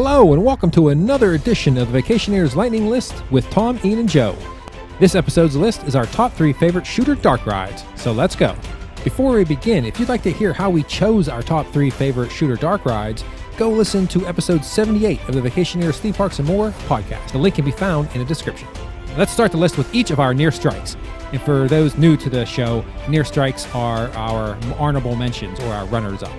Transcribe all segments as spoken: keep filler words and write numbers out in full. Hello and welcome to another edition of the Vacationeers Lightning List with Tom, Ian, and Joe. This episode's list is our top three favorite shooter dark rides, so let's go. Before we begin, if you'd like to hear how we chose our top three favorite shooter dark rides, go listen to episode seventy-eight of the Vacationeers Theme Parks and More podcast. The link can be found in the description. Let's start the list with each of our near strikes. And for those new to the show, near strikes are our honorable mentions or our runners-up.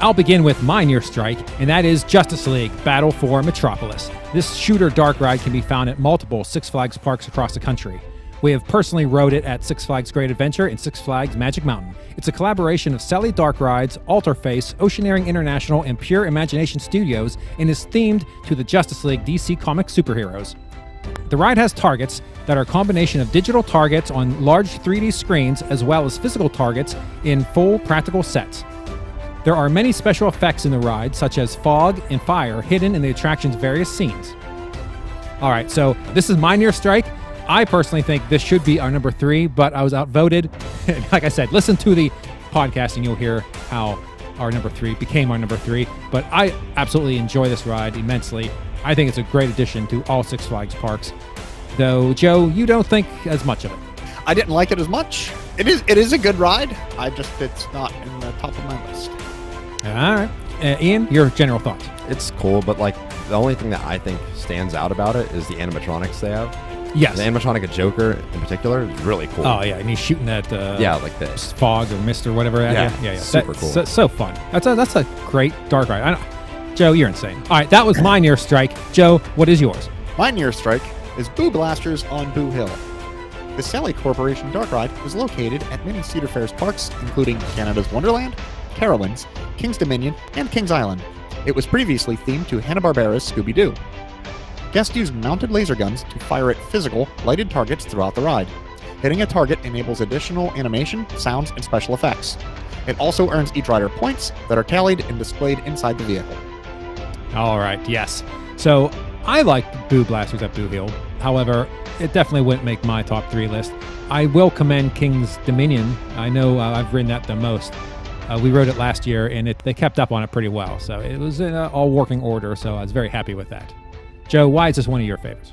I'll begin with my near strike, and that is Justice League Battle for Metropolis. This shooter dark ride can be found at multiple Six Flags parks across the country. We have personally rode it at Six Flags Great Adventure and Six Flags Magic Mountain. It's a collaboration of Sally Dark Rides, Alterface, Oceaneering International, and Pure Imagination Studios, and is themed to the Justice League D C comic superheroes. The ride has targets that are a combination of digital targets on large three D screens as well as physical targets in full practical sets. There are many special effects in the ride, such as fog and fire hidden in the attraction's various scenes. All right, so this is my near strike. I personally think this should be our number three, but I was outvoted. Like I said, listen to the podcast and you'll hear how our number three became our number three. But I absolutely enjoy this ride immensely. I think it's a great addition to all Six Flags parks. Though, Joe, you don't think as much of it. I didn't like it as much. It is, it is a good ride. I just, it's not in the top of my list. All right. Uh, Ian, your general thoughts? It's cool, but like the only thing that I think stands out about it is the animatronics they have. Yes. The animatronic of Joker in particular is really cool. Oh, yeah. And he's shooting that uh, yeah, like the fog or mist or whatever. At yeah. You. yeah, yeah. Super that's cool. So, so fun. That's a, that's a great dark ride. I don't, Joe, you're insane. All right. That was my near strike. Joe, what is yours? My near strike is Boo Blasters on Boo Hill. The Sally Corporation dark ride is located at many Cedar Fair's parks, including Canada's Wonderland, Carolyn's, Kings Dominion, and Kings Island. It was previously themed to Hanna-Barbera's Scooby-Doo. Guests use mounted laser guns to fire at physical, lighted targets throughout the ride. Hitting a target enables additional animation, sounds, and special effects. It also earns each rider points that are tallied and displayed inside the vehicle. All right, yes. So I liked Boo Blasters at Boo Hill. However, it definitely wouldn't make my top three list. I will commend Kings Dominion. I know uh, I've ridden that the most. Uh, we rode it last year, and it, they kept up on it pretty well. So it was in uh, all working order, so I was very happy with that. Joe, why is this one of your favorites?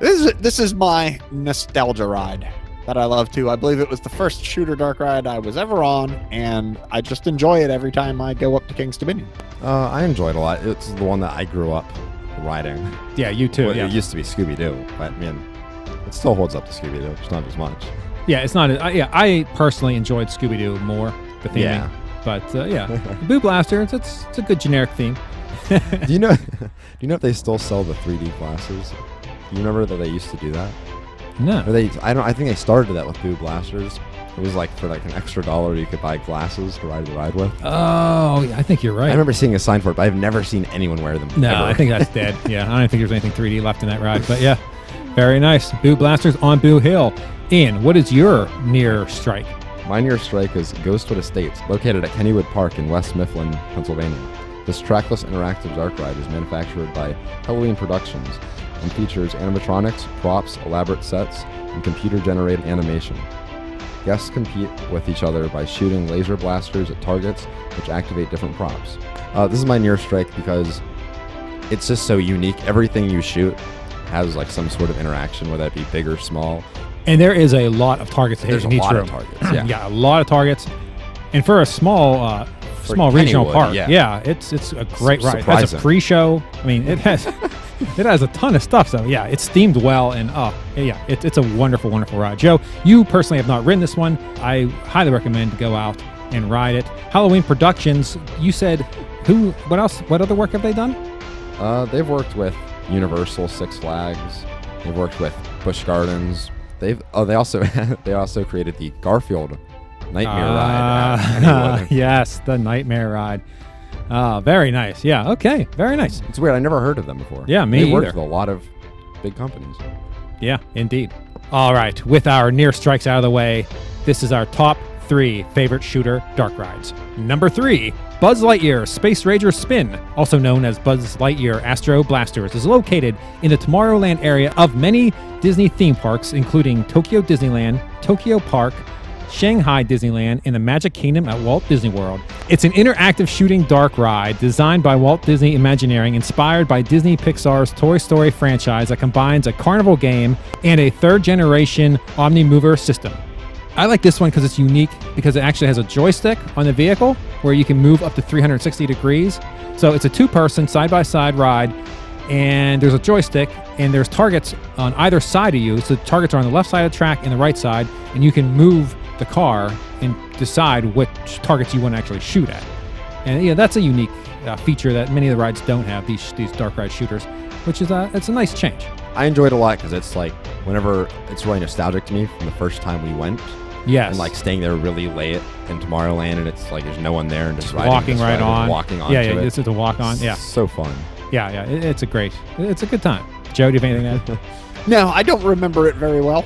This is, this is my nostalgia ride that I love, too. I believe it was the first shooter dark ride I was ever on, and I just enjoy it every time I go up to Kings Dominion. Uh, I enjoy it a lot. It's the one that I grew up riding. Yeah, you too. Well, yeah. It used to be Scooby-Doo, but, man, it still holds up to Scooby-Doo. It's not as much. Yeah, it's not. I, yeah, I personally enjoyed Scooby-Doo more. The theming, yeah. But uh, yeah, Boo Blaster, it's, it's it's a good generic theme. do you know? Do you know if they still sell the three D glasses? Do you remember that they used to do that? No. Or they? I don't. I think they started that with Boo Blasters. It was like for like an extra dollar you could buy glasses to ride the ride with. Oh, yeah, I think you're right. I remember seeing a sign for it, but I've never seen anyone wear them. No, ever. I think that's dead. Yeah, I don't think there's anything three D left in that ride. But yeah, very nice. Boo Blasters on Boo Hill. Ian, what is your near strike? My near strike is Ghostwood Estates, located at Kennywood Park in West Mifflin, Pennsylvania. This trackless interactive dark ride is manufactured by Halloween Productions and features animatronics, props, elaborate sets, and computer-generated animation. Guests compete with each other by shooting laser blasters at targets, which activate different props. Uh, this is my near strike because it's just so unique. Everything you shoot has like some sort of interaction, whether that be big or small. And there is a lot of targets to hit in each room. There's a lot of targets, yeah. Yeah, a lot of targets. And for a small uh, small regional park, yeah. yeah, it's it's a great ride. It has a pre-show. I mean, it has it has a ton of stuff. So, yeah, it's themed well. And, oh, yeah, it, it's a wonderful, wonderful ride. Joe, you personally have not ridden this one. I highly recommend to go out and ride it. Halloween Productions, you said who? What else? What other work have they done? Uh, they've worked with Universal, Six Flags. They've worked with Busch Gardens. They've oh they also they also created the Garfield Nightmare uh, ride. Uh, yes, the Nightmare ride. Uh, very nice. Yeah. Okay. Very nice. It's weird. I never heard of them before. Yeah, me They worked either. with a lot of big companies. Yeah, indeed. All right. With our near strikes out of the way, this is our top three favorite shooter dark rides. Number three, Buzz Lightyear Space Ranger Spin, also known as Buzz Lightyear Astro Blasters, is located in the Tomorrowland area of many Disney theme parks, including Tokyo Disneyland, Tokyo Park, Shanghai Disneyland, and the Magic Kingdom at Walt Disney World. It's an interactive shooting dark ride designed by Walt Disney Imagineering, inspired by Disney Pixar's Toy Story franchise that combines a carnival game and a third-generation Omnimover system. I like this one because it's unique, because it actually has a joystick on the vehicle where you can move up to three hundred sixty degrees. So it's a two-person side-by-side ride, and there's a joystick, and there's targets on either side of you. So the targets are on the left side of the track and the right side, and you can move the car and decide which targets you want to actually shoot at. And yeah, that's a unique uh, feature that many of the rides don't have, these these dark ride shooters, which is uh, it's a nice change. I enjoyed it a lot because it's like, whenever, it's really nostalgic to me from the first time we went. Yes. And like staying there really late in Tomorrowland, and it's like there's no one there, and just, just riding, walking just right on, walking on. Yeah, yeah, this is a walk on. Yeah, so fun. Yeah, yeah, it, it's a great, it's a good time. Joe, do you have anything to add? No, I don't remember it very well.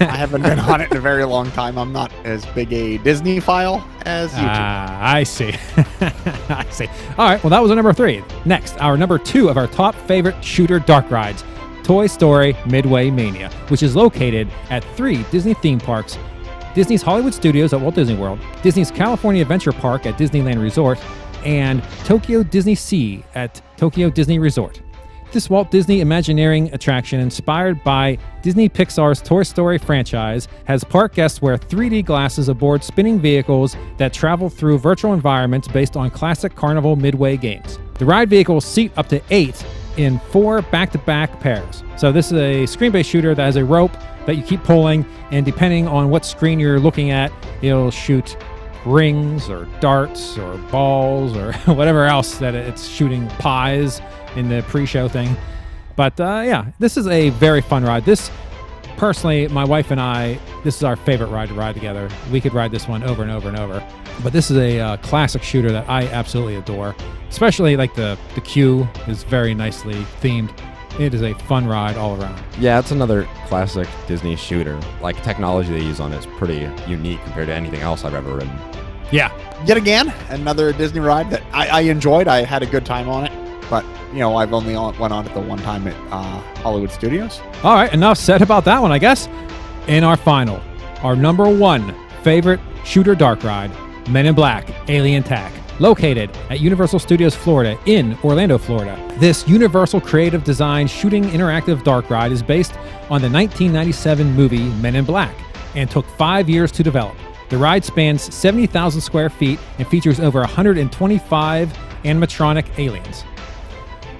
I haven't been on it in a very long time. I'm not as big a Disney-phile as you. Ah, uh, I see. I see. All right, well, that was our number three. Next, our number two of our top favorite shooter dark rides, Toy Story Midway Mania, which is located at three Disney theme parks: Disney's Hollywood Studios at Walt Disney World, Disney's California Adventure Park at Disneyland Resort, and Tokyo Disney Sea at Tokyo Disney Resort. This Walt Disney Imagineering attraction, inspired by Disney Pixar's Toy Story franchise, has park guests wear three D glasses aboard spinning vehicles that travel through virtual environments based on classic carnival midway games. The ride vehicles seat up to eight in four back-to-back pairs. So this is a screen-based shooter that has a rope that you keep pulling, and depending on what screen you're looking at, it'll shoot rings or darts or balls or whatever else that it's shooting, pies in the pre-show thing. But uh, yeah, this is a very fun ride. This, personally, my wife and I, this is our favorite ride to ride together. We could ride this one over and over and over. But this is a uh, classic shooter that I absolutely adore, especially like the, the queue is very nicely themed. It is a fun ride all around. Yeah, it's another classic Disney shooter. Like, technology they use on it is pretty unique compared to anything else I've ever ridden. Yeah. Yet again, another Disney ride that I, I enjoyed. I had a good time on it, but, you know, I've only went on it the one time at uh, Hollywood Studios. All right, enough said about that one, I guess. In our final, our number one favorite shooter dark ride, Men in Black, Alien Tack, located at Universal Studios Florida in Orlando, Florida. This Universal Creative Design shooting interactive dark ride is based on the nineteen ninety-seven movie Men in Black and took five years to develop. The ride spans seventy thousand square feet and features over one hundred twenty-five animatronic aliens.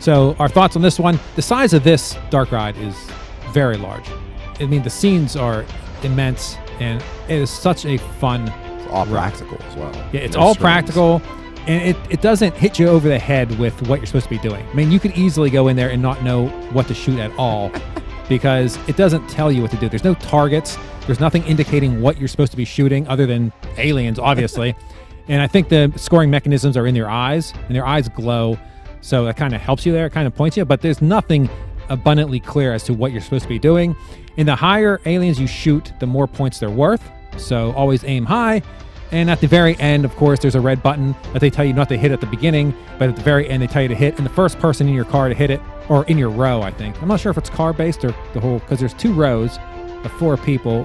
So our thoughts on this one: the size of this dark ride is very large. I mean, the scenes are immense, and it is such a fun all practical as well. Yeah, it's all practical, and it, it doesn't hit you over the head with what you're supposed to be doing. I mean, you could easily go in there and not know what to shoot at all because it doesn't tell you what to do. There's no targets. There's nothing indicating what you're supposed to be shooting other than aliens, obviously. And I think the scoring mechanisms are in their eyes, and their eyes glow, so that kind of helps you there. It kind of points you, but there's nothing abundantly clear as to what you're supposed to be doing. And the higher aliens you shoot, the more points they're worth. So always aim high. And at the very end, of course, there's a red button that they tell you not to hit at the beginning, but at the very end, they tell you to hit. And the first person in your car to hit it, or in your row, I think. I'm not sure if it's car-based or the whole, because there's two rows of four people.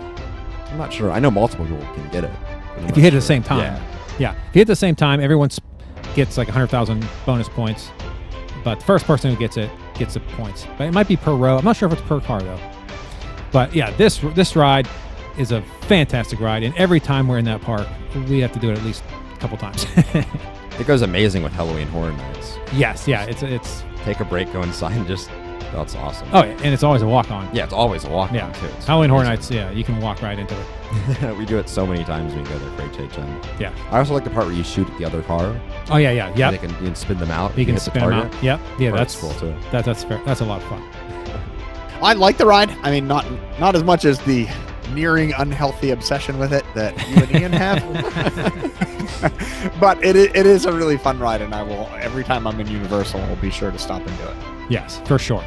I'm not sure. I know multiple people can get it. If you hit sure. it at the same time. Yeah. yeah. If you hit at the same time, everyone gets like one hundred thousand bonus points. But the first person who gets it gets the points. But it might be per row. I'm not sure if it's per car, though. But yeah, this this ride is a fantastic ride, and every time we're in that park, we have to do it at least a couple times. It goes amazing with Halloween Horror Nights. Yes, yeah, it's it's take a break, go inside, and just that's awesome. Oh, yeah, and it's always a walk on. Yeah, it's always a walk on yeah. too. It's Halloween Horror Nights, yeah, you can walk right into it. We do it so many times when we go there for H H N. Yeah, I also like the part where you shoot at the other car. Oh yeah, yeah, yeah. You can, you can spin them out. You, you can, can spin the them out. Yep, yeah, or that's cool too. That, that's fair. That's a lot of fun. I like the ride. I mean, not not as much as the nearing unhealthy obsession with it that you and Ian have. But it, it is a really fun ride, and I will, every time I'm in Universal, I'll be sure to stop and do it. Yes, for sure.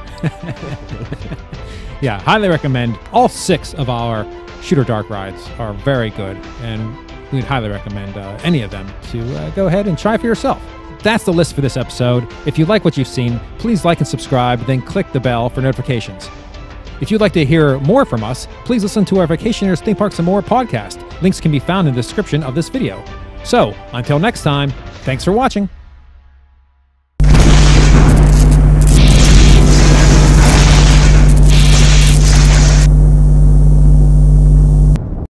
Yeah, highly recommend. All six of our shooter dark rides are very good, and we'd highly recommend uh, any of them to uh, go ahead and try for yourself. That's the list for this episode. If you like what you've seen, please like and subscribe, then click the bell for notifications. If you'd like to hear more from us, please listen to our Vacationeers Theme Parks and More podcast. Links can be found in the description of this video. So, until next time, thanks for watching!